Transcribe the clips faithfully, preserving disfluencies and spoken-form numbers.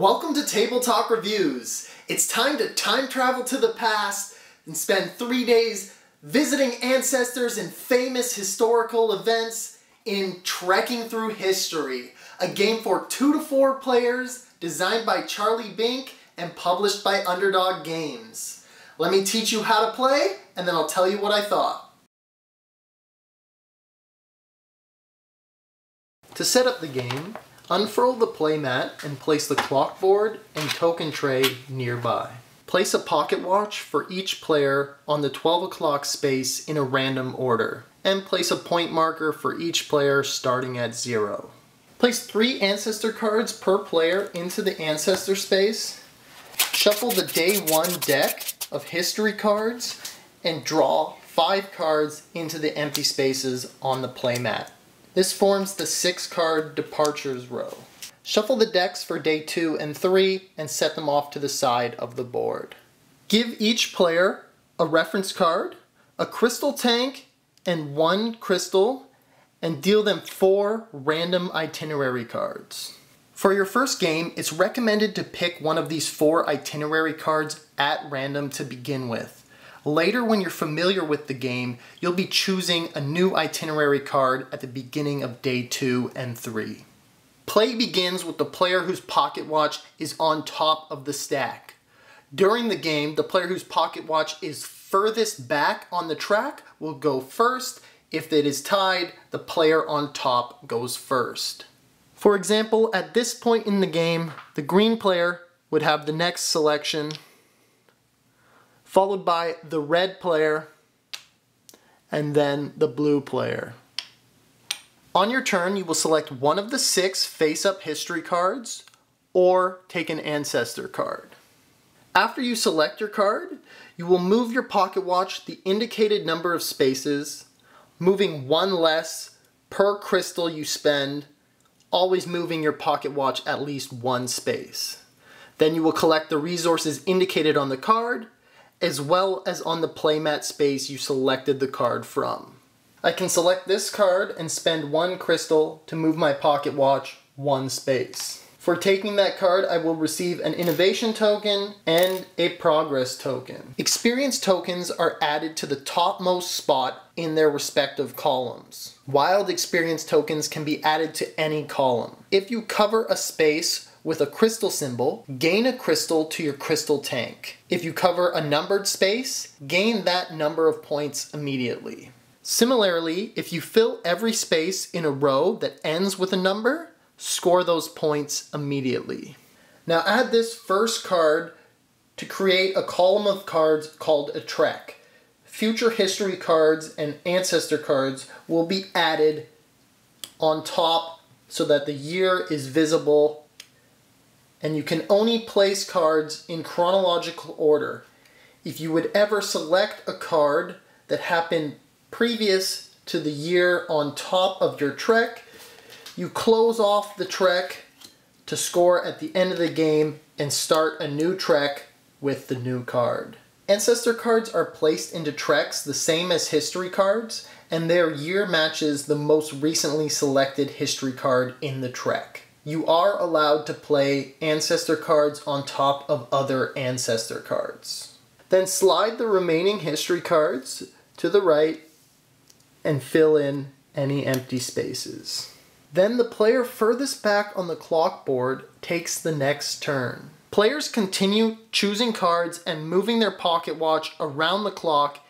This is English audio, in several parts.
Welcome to Table Talk Reviews. It's time to time travel to the past and spend three days visiting ancestors and famous historical events in Trekking Through History, a game for two to four players designed by Charlie Bink and published by Underdog Games. Let me teach you how to play and then I'll tell you what I thought. To set up the game, unfurl the playmat and place the clockboard and token tray nearby. Place a pocket watch for each player on the twelve o'clock space in a random order, and place a point marker for each player starting at zero. Place three ancestor cards per player into the ancestor space, shuffle the day one deck of history cards, and draw five cards into the empty spaces on the playmat. This forms the six-card departures row. Shuffle the decks for day two and three and set them off to the side of the board. Give each player a reference card, a crystal tank, and one crystal, and deal them four random itinerary cards. For your first game, it's recommended to pick one of these four itinerary cards at random to begin with. Later, when you're familiar with the game, you'll be choosing a new itinerary card at the beginning of day two and three. Play begins with the player whose pocket watch is on top of the stack. During the game, the player whose pocket watch is furthest back on the track will go first. If it is tied, the player on top goes first. For example, at this point in the game, the green player would have the next selection, followed by the red player, and then the blue player. On your turn, you will select one of the six face-up history cards, or take an ancestor card. After you select your card, you will move your pocket watch the indicated number of spaces, moving one less per crystal you spend, always moving your pocket watch at least one space. Then you will collect the resources indicated on the card, as well as on the playmat space you selected the card from. I can select this card and spend one crystal to move my pocket watch one space. For taking that card, I will receive an innovation token and a progress token. Experience tokens are added to the topmost spot in their respective columns. Wild experience tokens can be added to any column. If you cover a space with a crystal symbol, gain a crystal to your crystal tank. If you cover a numbered space, gain that number of points immediately. Similarly, if you fill every space in a row that ends with a number, score those points immediately. Now add this first card to create a column of cards called a trek. Future history cards and ancestor cards will be added on top so that the year is visible, and you can only place cards in chronological order. If you would ever select a card that happened previous to the year on top of your trek, you close off the trek to score at the end of the game and start a new trek with the new card. Ancestor cards are placed into treks the same as history cards, and their year matches the most recently selected history card in the trek. You are allowed to play ancestor cards on top of other ancestor cards. Then slide the remaining history cards to the right and fill in any empty spaces. Then the player furthest back on the clockboard takes the next turn. Players continue choosing cards and moving their pocket watch around the clock,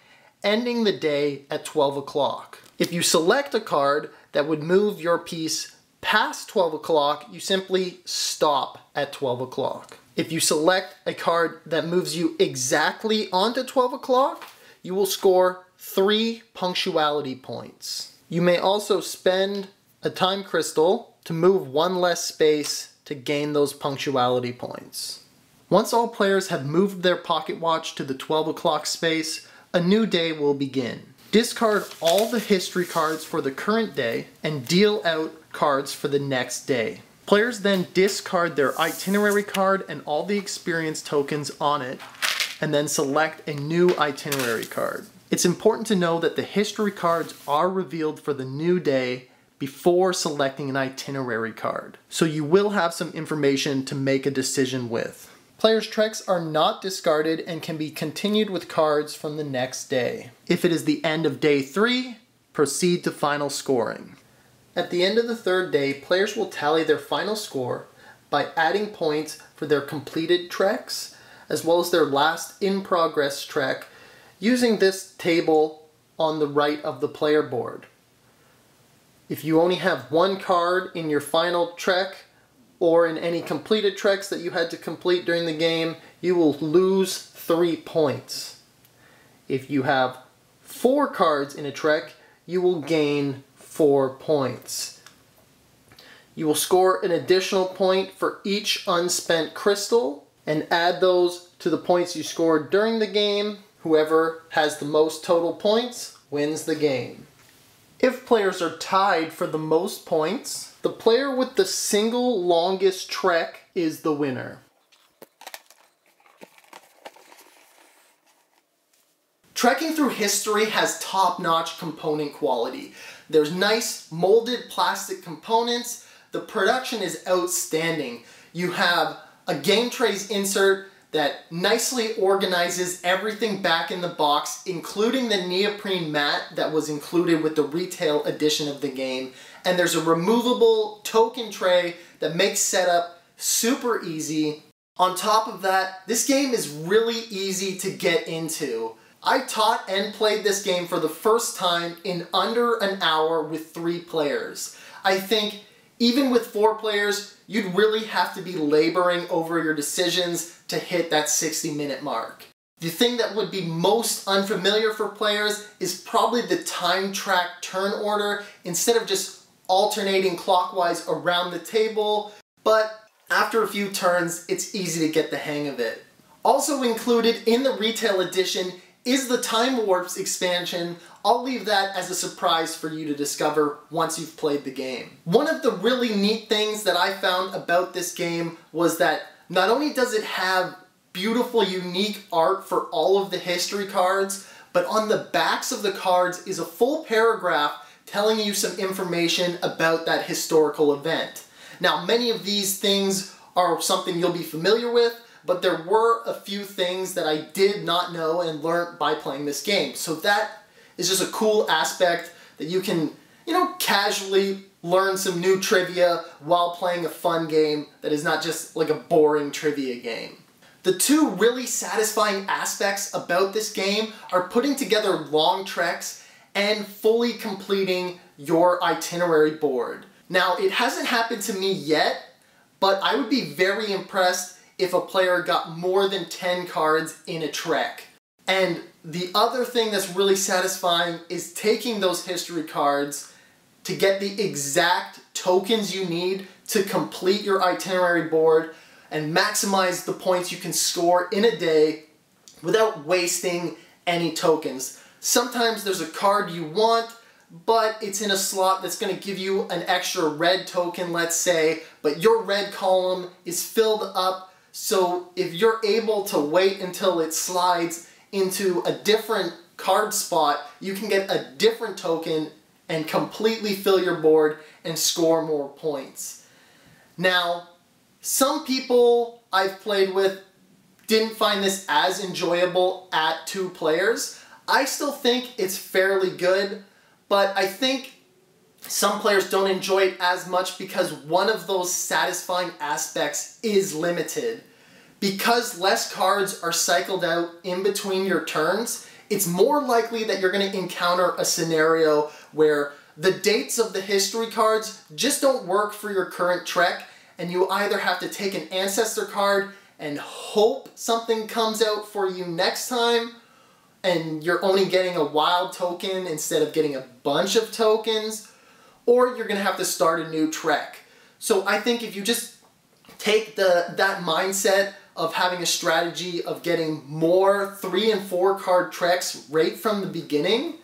ending the day at twelve o'clock. If you select a card that would move your piece past twelve o'clock, you simply stop at twelve o'clock. If you select a card that moves you exactly onto twelve o'clock, you will score three punctuality points. You may also spend a time crystal to move one less space to gain those punctuality points. Once all players have moved their pocket watch to the twelve o'clock space, a new day will begin. Discard all the history cards for the current day and deal out cards for the next day. Players then discard their itinerary card and all the experience tokens on it, and then select a new itinerary card. It's important to know that the history cards are revealed for the new day before selecting an itinerary card, so you will have some information to make a decision with. Players' treks are not discarded and can be continued with cards from the next day. If it is the end of day three, proceed to final scoring. At the end of the third day, players will tally their final score by adding points for their completed treks, as well as their last in-progress trek, using this table on the right of the player board. If you only have one card in your final trek, or in any completed treks that you had to complete during the game, you will lose three points. If you have four cards in a trek, you will gain four points. You will score an additional point for each unspent crystal and add those to the points you scored during the game. Whoever has the most total points wins the game. If players are tied for the most points, the player with the single longest trek is the winner. Trekking Through History has top-notch component quality. There's nice molded plastic components. The production is outstanding. You have a game trays insert that nicely organizes everything back in the box, including the neoprene mat that was included with the retail edition of the game. And there's a removable token tray that makes setup super easy. On top of that, this game is really easy to get into. I taught and played this game for the first time in under an hour with three players. I think even with four players, you'd really have to be laboring over your decisions to hit that sixty minute mark. The thing that would be most unfamiliar for players is probably the time track turn order, instead of just alternating clockwise around the table, but after a few turns, it's easy to get the hang of it. Also included in the retail edition is the Time Warps expansion. I'll leave that as a surprise for you to discover once you've played the game. One of the really neat things that I found about this game was that not only does it have beautiful, unique art for all of the history cards, but on the backs of the cards is a full paragraph telling you some information about that historical event. Now, many of these things are something you'll be familiar with, but there were a few things that I did not know and learned by playing this game. So that is just a cool aspect that you can, you know, casually learn some new trivia while playing a fun game that is not just like a boring trivia game. The two really satisfying aspects about this game are putting together long treks and fully completing your itinerary board. Now, it hasn't happened to me yet, but I would be very impressed if a player got more than ten cards in a trek. And the other thing that's really satisfying is taking those history cards to get the exact tokens you need to complete your itinerary board and maximize the points you can score in a day without wasting any tokens. Sometimes there's a card you want, but it's in a slot that's going to give you an extra red token, let's say, but your red column is filled up, so if you're able to wait until it slides into a different card spot, you can get a different token and completely fill your board and score more points. Now, some people I've played with didn't find this as enjoyable at two players. I still think it's fairly good, but I think some players don't enjoy it as much because one of those satisfying aspects is limited. Because less cards are cycled out in between your turns, it's more likely that you're going to encounter a scenario where the dates of the history cards just don't work for your current trek, and you either have to take an ancestor card and hope something comes out for you next time, and you're only getting a wild token instead of getting a bunch of tokens, or you're going to have to start a new trek. So I think if you just take the that mindset of having a strategy of getting more three and four card treks right from the beginning,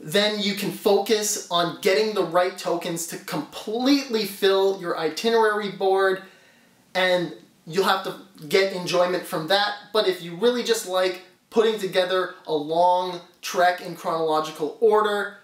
then you can focus on getting the right tokens to completely fill your itinerary board, and you'll have to get enjoyment from that. But if you really just like putting together a long trek in chronological order,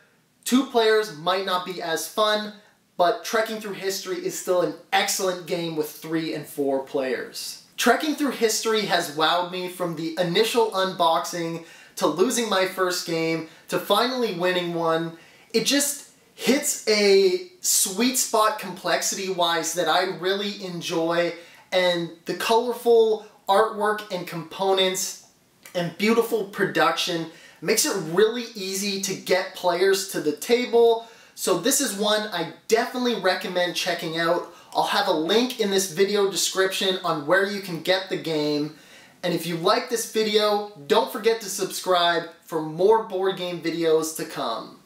two players might not be as fun, but Trekking Through History is still an excellent game with three and four players. Trekking Through History has wowed me from the initial unboxing to losing my first game to finally winning one. It just hits a sweet spot complexity-wise that I really enjoy, and the colorful artwork and components and beautiful production makes it really easy to get players to the table. So this is one I definitely recommend checking out. I'll have a link in this video description on where you can get the game. And if you like this video, don't forget to subscribe for more board game videos to come.